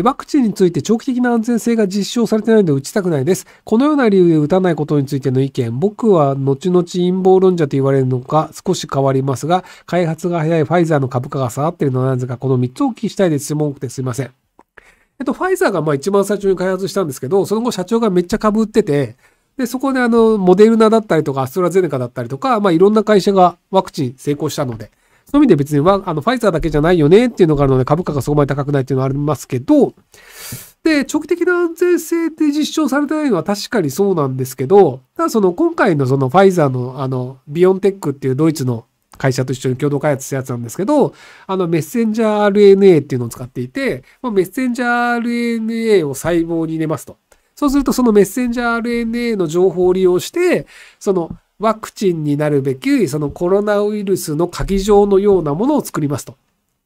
ワクチンについて長期的な安全性が実証されてないので打ちたくないです。このような理由で打たないことについての意見、僕は後々陰謀論者と言われるのか少し変わりますが、開発が早いファイザーの株価が下がっているのはなぜか、この3つをお聞きしたいです。質問多くてすいません。ファイザーが一番最初に開発したんですけど、その後社長がめっちゃ株売ってて、で、そこでモデルナだったりとか、アストラゼネカだったりとか、いろんな会社がワクチン成功したので、その意味で別にファイザーだけじゃないよねっていうのがあるので、株価がそこまで高くないっていうのはありますけど、で、長期的な安全性で実証されてないのは確かにそうなんですけど、ただ今回のファイザーのビオンテックっていうドイツの会社と一緒に共同開発したやつなんですけど、メッセンジャー RNA っていうのを使っていて、メッセンジャー RNA を細胞に入れますと。そうすると、そのメッセンジャー RNA の情報を利用して、ワクチンになるべき、コロナウイルスの鍵状のようなものを作りますと。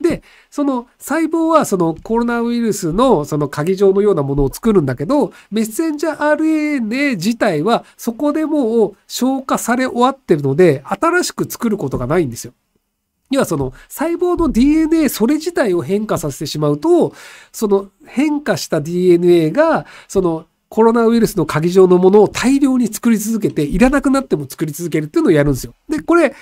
で、その細胞はコロナウイルスの鍵状のようなものを作るんだけど、メッセンジャー RNA 自体はそこでもう消化され終わってるので、新しく作ることがないんですよ。要は細胞の DNA それ自体を変化させてしまうと、変化した DNA がコロナウイルスの鍵状のものを大量に作り続けて、いらなくなっても作り続けるっていうのをやるんですよ。で、これ、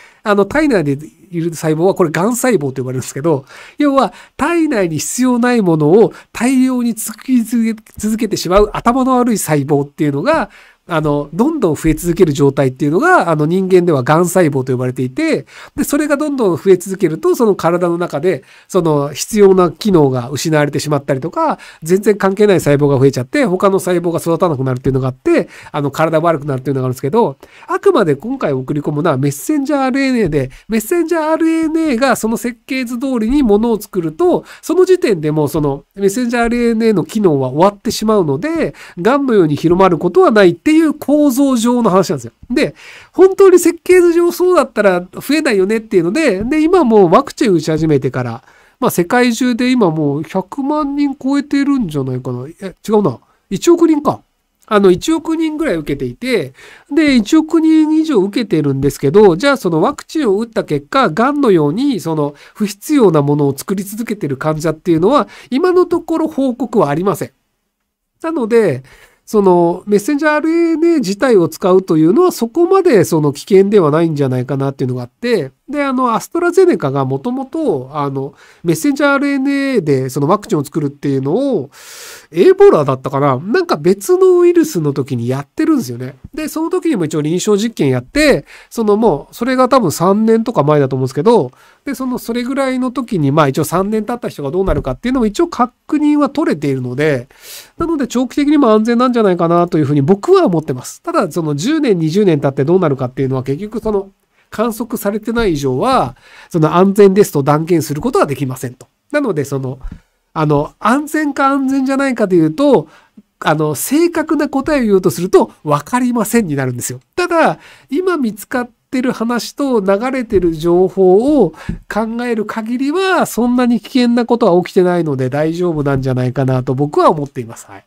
体内でいる細胞は、これ、癌細胞と呼ばれるんですけど、要は、体内に必要ないものを大量に作り続けてしまう頭の悪い細胞っていうのが、どんどん増え続ける状態っていうのが、人間では癌細胞と呼ばれていて、で、それがどんどん増え続けると、体の中で、必要な機能が失われてしまったりとか、全然関係ない細胞が増えちゃって、他の細胞が育たなくなるっていうのがあって、体悪くなるっていうのがあるんですけど、あくまで今回送り込むのはメッセンジャー RNA で、メッセンジャー RNA がその設計図通りにものを作ると、その時点でもうメッセンジャー RNA の機能は終わってしまうので、癌のように広まることはないっていう構造上の話なんですよ。で、本当に設計図上そうだったら増えないよねっていうので、今もうワクチン打ち始めてから、世界中で今もう100万人超えてるんじゃないかな。え、違うな。1億人か。1億人ぐらい受けていて、で、1億人以上受けてるんですけど、じゃあワクチンを打った結果、癌のように不必要なものを作り続けてる患者っていうのは、今のところ報告はありません。なので、メッセンジャー RNA 自体を使うというのはそこまで危険ではないんじゃないかなっていうのがあって、で、アストラゼネカがもともと、メッセンジャー RNA でワクチンを作るっていうのを、エボラだったかな？なんか別のウイルスの時にやってるんですよね。で、その時にも一応臨床実験やって、もう、それが多分3年とか前だと思うんですけど、で、それぐらいの時に、一応3年経った人がどうなるかっていうのも一応確認は取れているので、なので長期的にも安全なんじゃないかなというふうに僕は思ってます。ただ、10年、20年経ってどうなるかっていうのは結局観測されてない以上は、安全ですと断言することはできませんと。なので、安全か安全じゃないかというと、正確な答えを言おうとすると、分かりませんになるんですよ。ただ、今見つかってる話と流れてる情報を考える限りは、そんなに危険なことは起きてないので大丈夫なんじゃないかなと僕は思っています。はい。